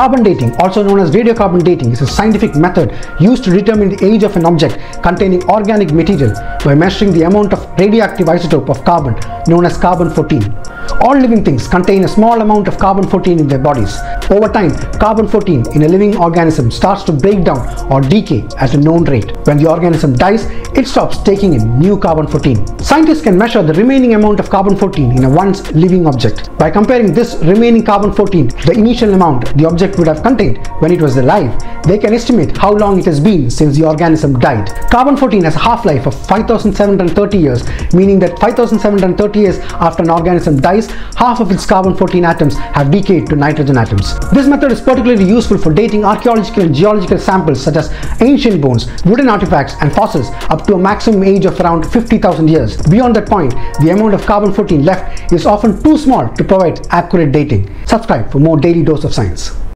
Carbon dating, also known as radiocarbon dating, is a scientific method used to determine the age of an object containing organic material by measuring the amount of radioactive isotope of carbon, known as carbon-14. All living things contain a small amount of carbon-14 in their bodies. Over time, carbon-14 in a living organism starts to break down or decay at a known rate. When the organism dies, it stops taking in new carbon-14. Scientists can measure the remaining amount of carbon-14 in a once living object. By comparing this remaining carbon-14 to the initial amount the object would have contained when it was alive, they can estimate how long it has been since the organism died. Carbon-14 has a half-life of 5,730 years, meaning that 5,730 years after an organism dies, half of its carbon-14 atoms have decayed to nitrogen atoms. This method is particularly useful for dating archaeological and geological samples such as ancient bones, wooden artifacts and fossils up to a maximum age of around 50,000 years. Beyond that point, the amount of carbon-14 left is often too small to provide accurate dating. Subscribe for more Daily Dose of Science.